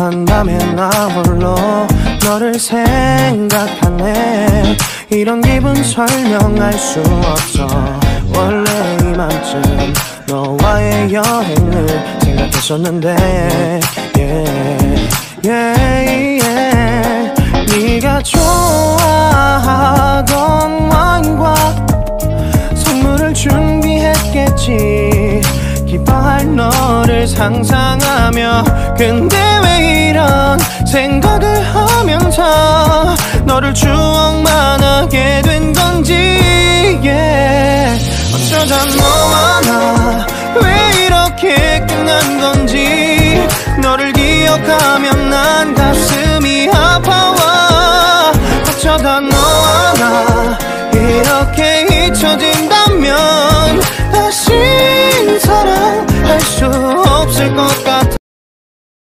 답답한 밤에 나 홀로 너를 생각하네. 이런 기분 설명할 수 없어. 원래 이맘쯤 너와의 여행을 생각했었는데 yeah, yeah, yeah. 네가 좋아하던 와인과 선물을 준비했겠지. 기뻐할 너를 상상하며 근데 왜 이런 생각을 하면서 너를 추억만 하게 된 건지 yeah. 어쩌다 너와 나 왜 이렇게 끝난 건지 너를 기억하면 난 가슴이 아파와. 어쩌다 너